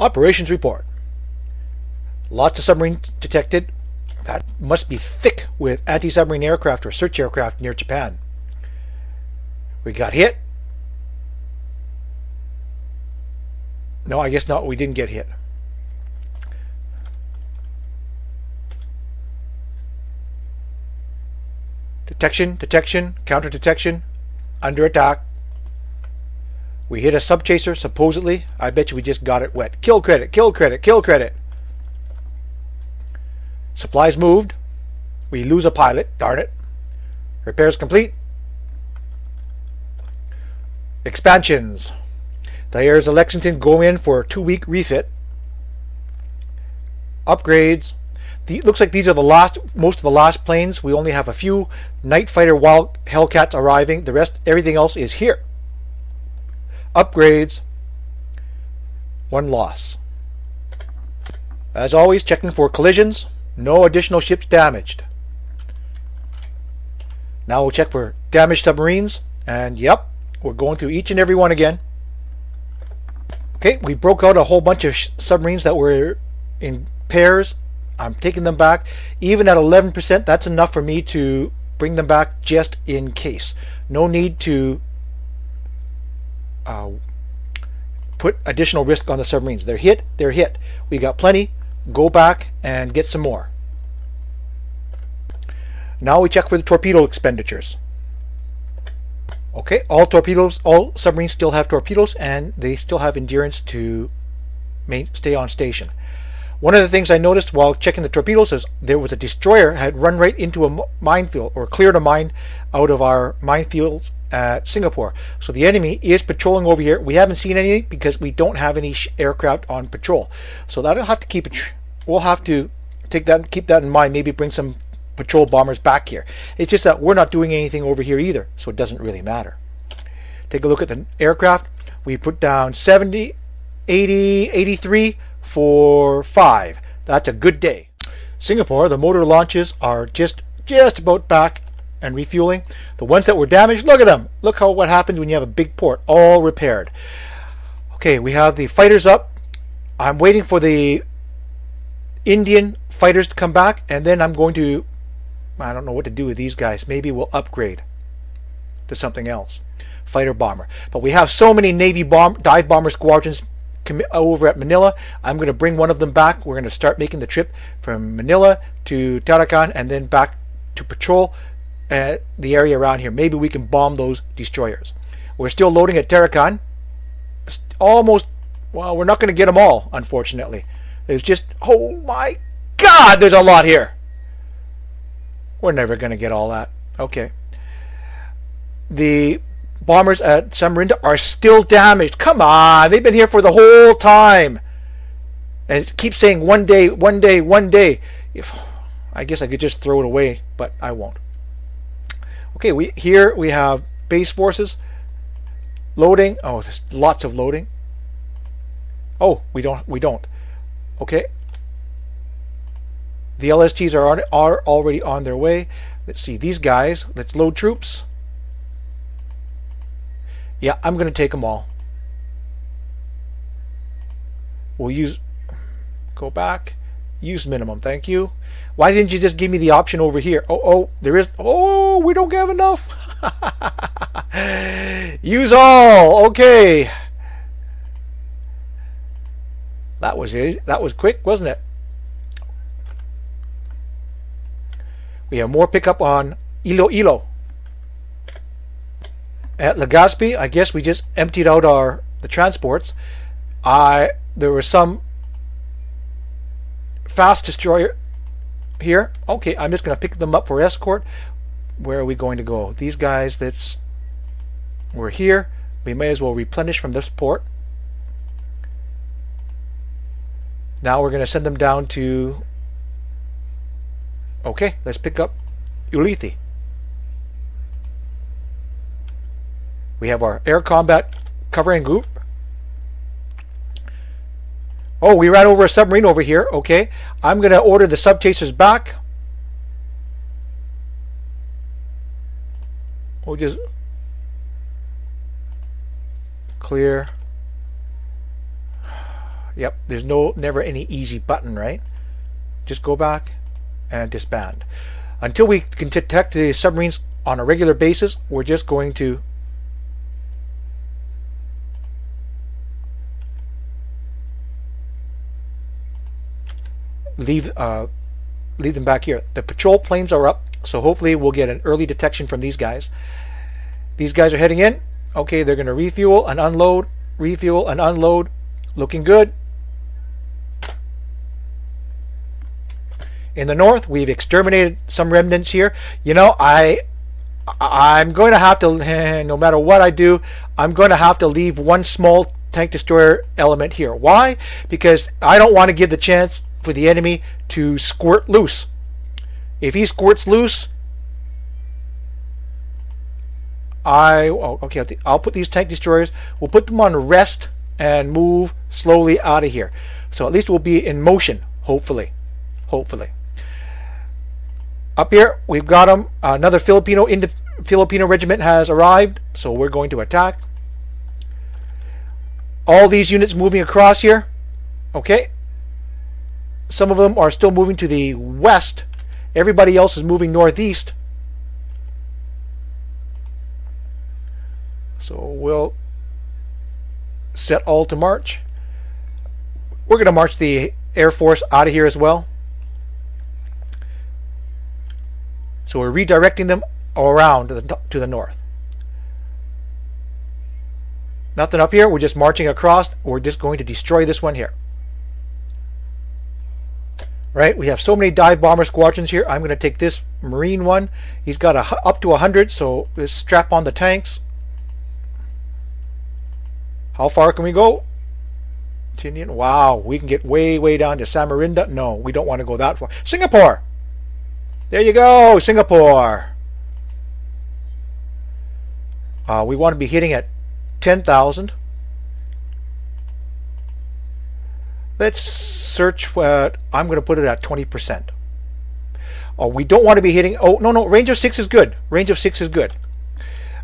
Operations report. Lots of submarines detected. That must be thick with anti-submarine aircraft or search aircraft near Japan. We got hit. No, I guess not. We didn't get hit. Detection, detection, counter-detection, under attack. We hit a subchaser, supposedly. I bet you we just got it wet. Kill credit, kill credit, kill credit. Supplies moved. We lose a pilot, darn it. Repairs complete. Expansions. The heirs of Lexington go in for a 2-week refit. Upgrades. It looks like these are the last, most of the last planes. We only have a few night fighter wild Hellcats arriving. The rest, everything else is here. Upgrades. 1 loss. As always, checking for collisions. No additional ships damaged. Now we'll check for damaged submarines. And yep, we're going through each and every one again. Okay, we broke out a whole bunch of submarines that were in pairs. I'm taking them back. Even at 11%, that's enough for me to bring them back just in case. No need to put additional risk on the submarines. They're hit, they're hit. We got plenty. Go back and get some more. Now we check for the torpedo expenditures. Okay, all torpedoes, all submarines still have torpedoes, and they still have endurance to stay on station. One of the things I noticed while checking the torpedoes is there was a destroyer had run right into a minefield, or cleared a mine out of our minefields at Singapore. So the enemy is patrolling over here. We haven't seen anything because we don't have any aircraft on patrol. So that'll have to keep it. We'll have to take that, keep that in mind. Maybe bring some patrol bombers back here. It's just that we're not doing anything over here either, so it doesn't really matter. Take a look at the aircraft. We put down 70, 80, 83. For 5. That's a good day. Singapore, the motor launches are just about back and refueling. The ones that were damaged, look at them. Look how what happens when you have a big port, all repaired. Okay, we have the fighters up. I'm waiting for the Indian fighters to come back, and then I'm going to, I don't know what to do with these guys. Maybe we'll upgrade to something else. Fighter bomber. But we have so many Navy dive bomber squadrons over at Manila. I'm going to bring one of them back. We're going to start making the trip from Manila to Tarakan and then back to patrol the area around here. Maybe we can bomb those destroyers. We're still loading at Tarakan. Almost, well, we're not going to get them all, unfortunately. There's just, oh my God, there's a lot here. We're never going to get all that. Okay. The bombers at Samarinda are still damaged. Come on, they've been here for the whole time. And it keeps saying one day, one day, one day. If I guess I could just throw it away, but I won't. Okay, here we have base forces. Loading. Oh, there's lots of loading. Oh, we don't. Okay. The LSTs are already on their way. Let's see these guys. Let's load troops. Yeah, I'm going to take them all. We'll use, go back, use minimum, thank you. Why didn't you just give me the option over here? Oh, there is, oh, we don't have enough. Use all, okay. That was it, that was quick, wasn't it? We have more pickup on Iloilo. At Legazpi, I guess we just emptied out the transports. There were some fast destroyer here. Okay, I'm just going to pick them up for escort. Where are we going to go? These guys, we're here. We may as well replenish from this port. Now we're going to send them down to... Okay, let's pick up Ulithi. We have our air combat covering group. Oh, we ran over a submarine over here. Okay, I'm going to order the subchasers back. We'll just clear. Yep, there's never any easy button, right? Just go back and disband. Until we can detect the submarines on a regular basis, we're just going to leave them back here. The patrol planes are up, so hopefully we'll get an early detection from these guys. These guys are heading in. Okay, they're going to refuel and unload, refuel and unload. Looking good. In the north, we've exterminated some remnants here. You know, I'm going to have to, no matter what I do, I'm going to have to leave one small tank destroyer element here. Why? Because I don't want to give the chance for the enemy to squirt loose. If he squirts loose, I'll put these tank destroyers, we'll put them on rest and move slowly out of here. So at least we'll be in motion, hopefully. Hopefully. Up here, we've got them. Another Filipino regiment has arrived, so we're going to attack. All these units moving across here. Okay. Some of them are still moving to the west. Everybody else is moving northeast. So we'll set all to march. We're going to march the Air Force out of here as well. So we're redirecting them around to the north. Nothing up here. We're just marching across. We're just going to destroy this one here. Right? We have so many dive bomber squadrons here. I'm going to take this Marine one. He's got up to 100, so let's strap on the tanks. How far can we go? Wow, we can get way, way down to Samarinda. No, we don't want to go that far. Singapore! There you go, Singapore! We want to be hitting at 10,000. Let's search what I'm going to put it at 20%. Oh, we don't want to be hitting... Oh, no, no, range of 6 is good. Range of 6 is good.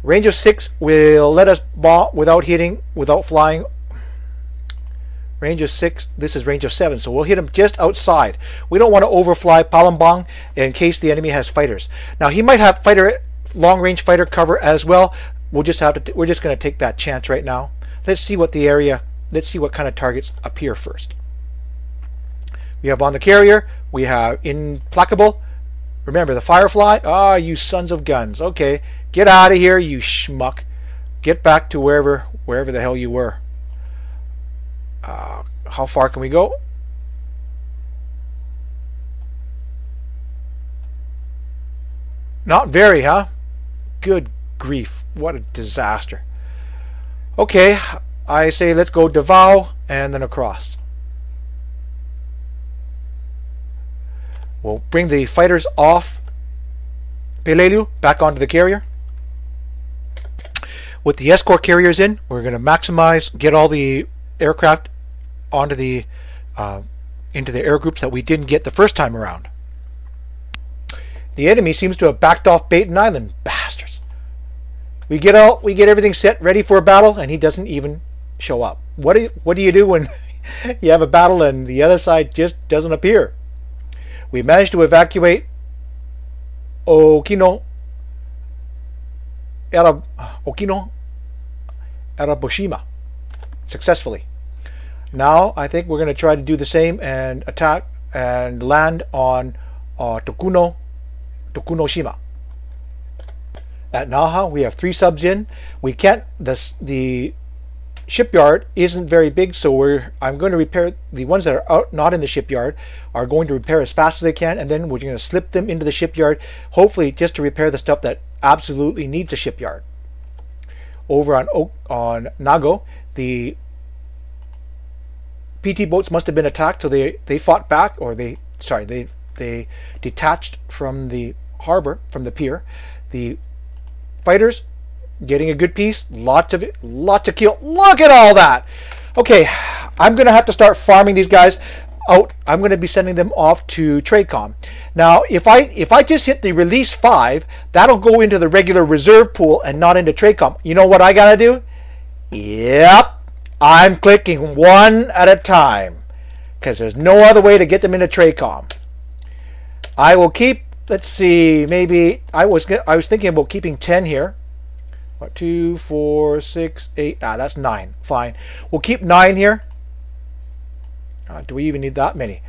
Range of 6 will let us bomb without hitting, without flying. Range of 6, this is range of 7, so we'll hit him just outside. We don't want to overfly Palembang in case the enemy has fighters. Now he might have long-range fighter cover as well. We'll just have to. We're just going to take that chance right now. Let's see what the area. Let's see what kind of targets appear first. We have on the carrier. We have Implacable. Remember the Firefly. Ah, you sons of guns. Okay, get out of here, you schmuck. Get back to wherever the hell you were. How far can we go? Not very, huh? Good grief. What a disaster. Okay, I say let's go Davao and then across. We'll bring the fighters off Peleliu back onto the carrier. With the escort carriers in, we're going to maximize, get all the aircraft onto the into the air groups that we didn't get the first time around. The enemy seems to have backed off Bataan Island, bastards. We get everything set, ready for a battle, and he doesn't even show up. What do you do when you have a battle and the other side just doesn't appear? We managed to evacuate Okinoerabushima successfully. Now I think we're going to try to do the same and attack and land on Tokunoshima. At Naha we have 3 subs in. We can't. The shipyard isn't very big, so I'm going to repair the ones that are out, not in the shipyard. Are going to repair as fast as they can, and then we're going to slip them into the shipyard. Hopefully, just to repair the stuff that absolutely needs a shipyard. Over on Nago. The PT boats must have been attacked, so they fought back, or they detached from the harbor, from the pier. The fighters getting a good piece, lots of kill. Look at all that. Okay, I'm gonna have to start farming these guys out. I'm gonna be sending them off to Tradecom. Now, if I just hit the release 5, that'll go into the regular reserve pool and not into Tradecom. You know what I gotta do? Yep, I'm clicking one at a time because there's no other way to get them into TRACOM. I will keep, let's see, maybe I was thinking about keeping 10 here. 2, 4, 6, 8. Ah, that's 9. Fine. We'll keep 9 here. Do we even need that many?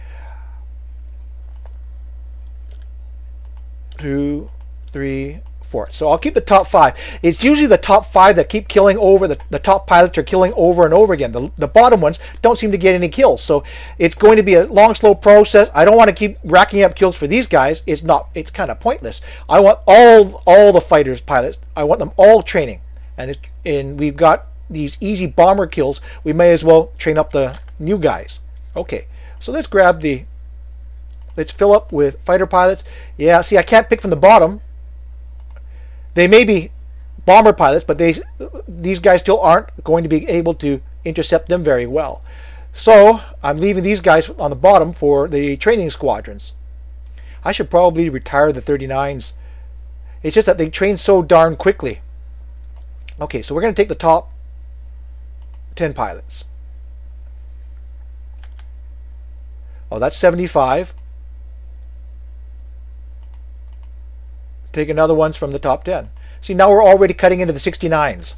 2, 3, 4. So I'll keep the top 5. It's usually the top 5 that keep killing over. The top pilots are killing over and over again. The bottom ones don't seem to get any kills. So it's going to be a long, slow process. I don't want to keep racking up kills for these guys. It's not. It's kind of pointless. I want all the fighters pilots. I want them all training. And we've got these easy bomber kills. We may as well train up the new guys. Okay. So let's grab the. Let's fill up with fighter pilots. Yeah, see, I can't pick from the bottom. They may be bomber pilots, but these guys still aren't going to be able to intercept them very well. So I'm leaving these guys on the bottom for the training squadrons. I should probably retire the 39s. It's just that they train so darn quickly. Okay, so we're going to take the top 10 pilots. Oh, that's 75. Take another ones from the top 10. See, now we're already cutting into the 69s.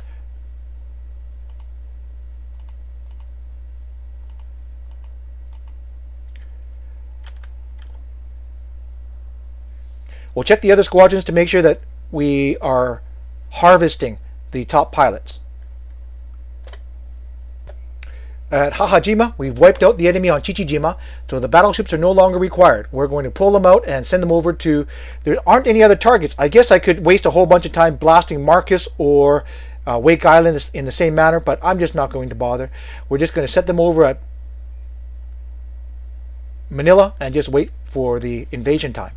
We'll check the other squadrons to make sure that we are harvesting the top pilots. At Hahajima, we've wiped out the enemy on Chichijima, so the battleships are no longer required. We're going to pull them out and send them over to... There aren't any other targets. I guess I could waste a whole bunch of time blasting Marcus or Wake Island in the same manner, but I'm just not going to bother. We're just going to set them over at Manila and just wait for the invasion time.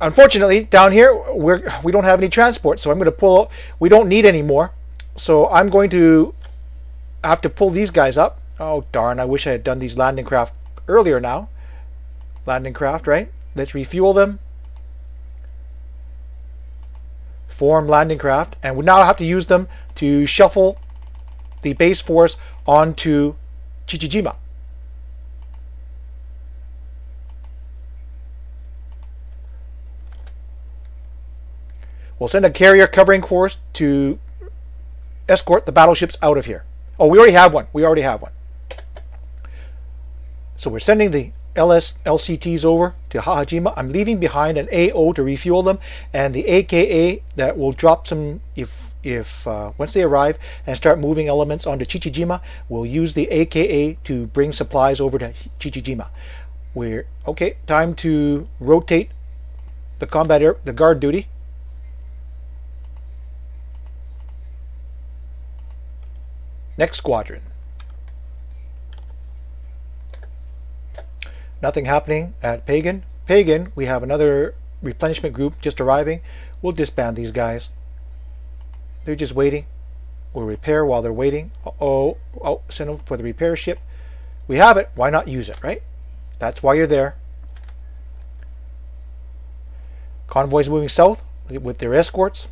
Unfortunately, down here, we don't have any transport, so I'm going to pull out... We don't need any more, so I'm going to... I have to pull these guys up. Oh darn, I wish I had done these landing craft earlier now. Landing craft, right? Let's refuel them. Form landing craft, and we now have to use them to shuffle the base force onto Chichijima. We'll send a carrier covering force to escort the battleships out of here. Oh, we already have one. We already have one. So we're sending the LCTs over to Hahajima. I'm leaving behind an AO to refuel them, and the AKA that will drop some if once they arrive and start moving elements onto Chichijima. We'll use the AKA to bring supplies over to Chichijima. We're okay. Time to rotate the combat air, the guard duty. Next squadron. Nothing happening at Pagan. Pagan, we have another replenishment group just arriving. We'll disband these guys. They're just waiting. We'll repair while they're waiting. Oh, send them for the repair ship. We have it. Why not use it, right? That's why you're there. Convoys moving south with their escorts.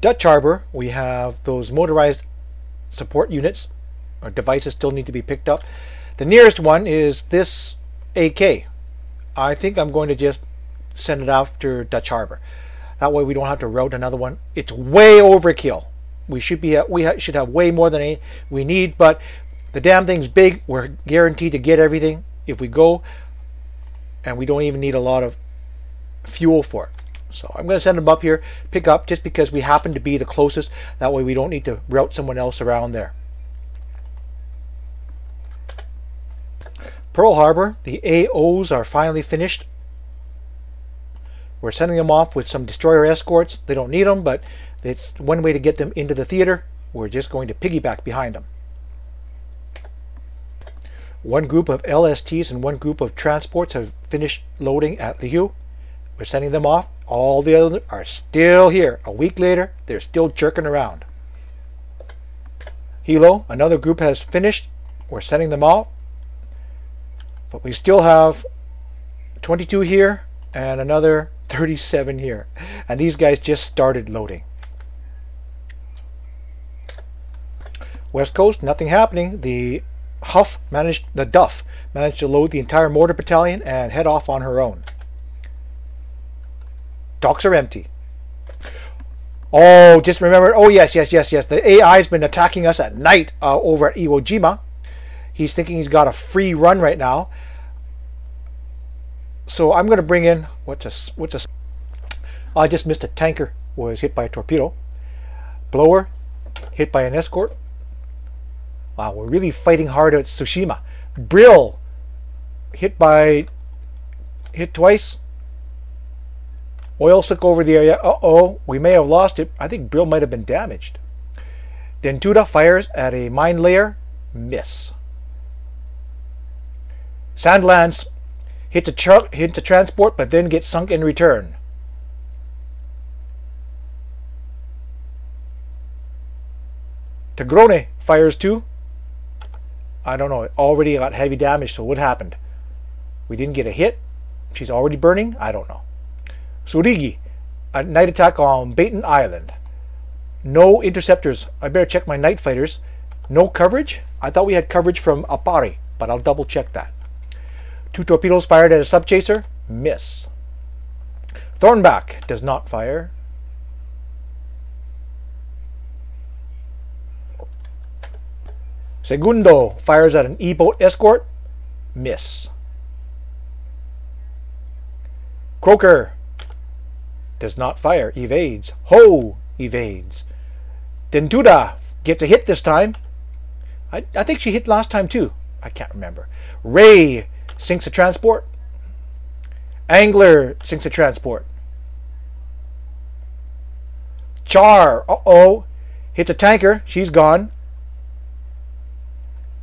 Dutch Harbor, we have those motorized support units or devices still need to be picked up. The nearest one is this AK. I think I'm going to just send it after Dutch Harbor. That way we don't have to route another one. It's way overkill. We should be we should have way more than we need, but the damn thing's big. We're guaranteed to get everything if we go, and we don't even need a lot of fuel for it. So I'm going to send them up here, pick up, just because we happen to be the closest. That way we don't need to route someone else around there. Pearl Harbor, the AOs are finally finished. We're sending them off with some destroyer escorts. They don't need them, but it's one way to get them into the theater. We're just going to piggyback behind them. One group of LSTs and one group of transports have finished loading at Liu. We're sending them off. All the others are still here. A week later, they're still jerking around. Hilo, another group has finished. We're sending them off. But we still have 22 here and another 37 here. And these guys just started loading. West Coast, nothing happening. The Duff managed to load the entire mortar battalion and head off on her own. Docks are empty. Oh, just remember. Oh, yes. The AI's been attacking us at night over at Iwo Jima. He's thinking he's got a free run right now. So I'm going to bring in... What's a... I just missed a tanker. Was hit by a torpedo. Blower. Hit by an escort. Wow, we're really fighting hard at Tsushima. Brill. Hit twice. Oil slick over the area. Uh-oh, we may have lost it. I think Brill might have been damaged. Dentuda fires at a mine layer. Miss. Sandlands hits a transport, but then gets sunk in return. Tagrone fires too. I don't know. It already got heavy damage, so what happened? We didn't get a hit. She's already burning? I don't know. Surigi, a night attack on Bataan Island. No interceptors. I better check my night fighters. No coverage? I thought we had coverage from Apari, but I'll double check that. Two torpedoes fired at a subchaser. Miss. Thornback does not fire. Segundo fires at an E-boat escort. Miss. Croker does not fire. Evades. Ho evades. Dentuda gets a hit this time. I think she hit last time too. I can't remember. Ray sinks a transport. Angler sinks a transport. Char. Uh-oh. Hits a tanker. She's gone.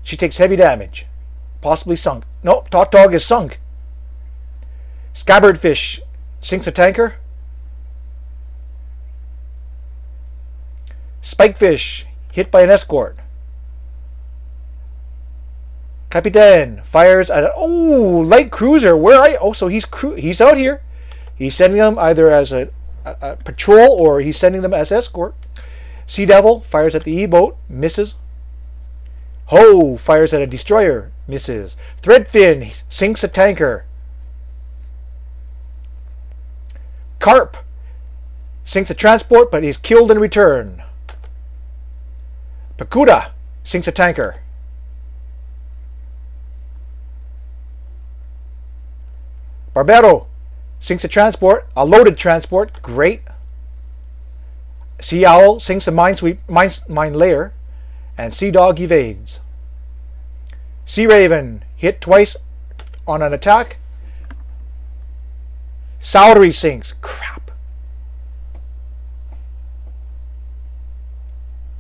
She takes heavy damage. Possibly sunk. No, Tautog is sunk. Scabbardfish sinks a tanker. Spikefish hit by an escort. Capitaine fires at light cruiser. Where are you? Oh, so he's out here. He's sending them either as a patrol or he's sending them as escort. Sea Devil fires at the E-boat, misses. Ho fires at a destroyer, misses. Threadfin sinks a tanker. Carp sinks a transport but is killed in return. Pakuda sinks a tanker. Barbero sinks a transport, a loaded transport. Great. Sea Owl sinks a mine layer, and Sea Dog evades. Sea Raven hit twice on an attack. Salary sinks. Crap.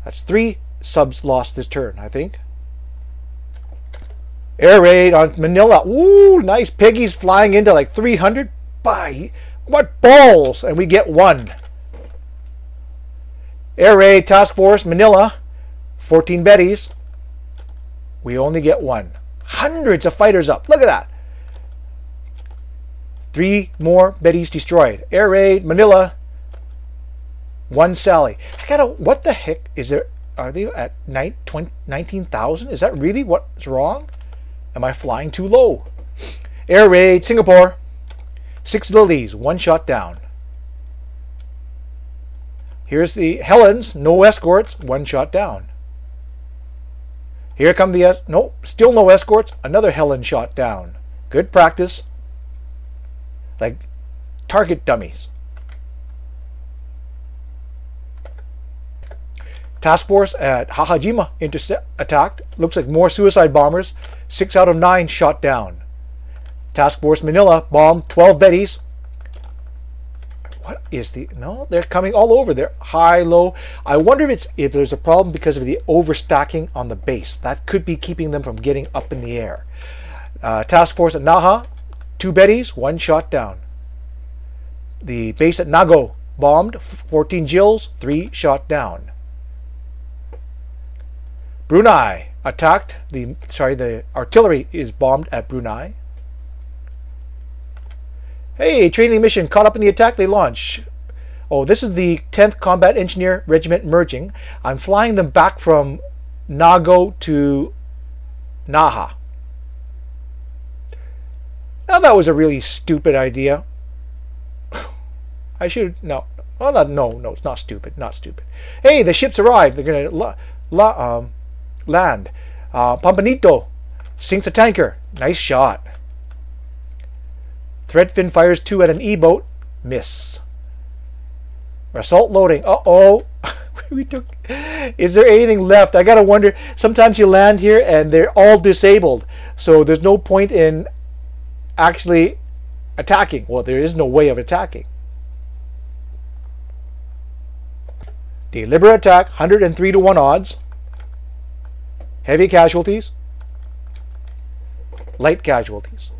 That's three subs lost this turn, I think. Air raid on Manila. Ooh, nice. Piggy's flying into like 300. By what balls? And we get one. Air raid task force Manila. 14 Bettys. We only get one. Hundreds of fighters up. Look at that. Three more Bettys destroyed. Air raid Manila. One Sally. What the heck is there? Are they at 19,000? Is that really what's wrong? Am I flying too low? Air raid Singapore. 6 Lilies, one shot down. Here's the Helens, no escorts, one shot down. Here come the still no escorts, another Helen shot down. Good practice. Like target dummies. Task force at Hahajima attacked. Looks like more suicide bombers. 6 out of 9 shot down. Task force Manila bombed 12 Bettys. What is the... No, they're coming all over. They're high, low. I wonder if there's a problem because of the overstacking on the base. That could be keeping them from getting up in the air. Task force at Naha. 2 Bettys. 1 shot down. The base at Nago bombed. 14 Jills. 3 shot down. Brunei attacked. The artillery is bombed at Brunei. Hey, training mission caught up in the attack. They launch. Oh, this is the 10th Combat Engineer Regiment merging. I'm flying them back from Nago to Naha. Now that was a really stupid idea. I should, no, well, not, no, no, it's not stupid, not stupid. Hey, the ships arrived. They're gonna land. Pampanito sinks a tanker. Nice shot. Threadfin fires two at an E-boat. Miss. Assault loading. Uh-oh. We took. Is there anything left? I gotta wonder. Sometimes you land here and they're all disabled, so there's no point in actually attacking. Well, there is no way of attacking. Deliberate attack, 103-1 odds. Heavy casualties. Light casualties.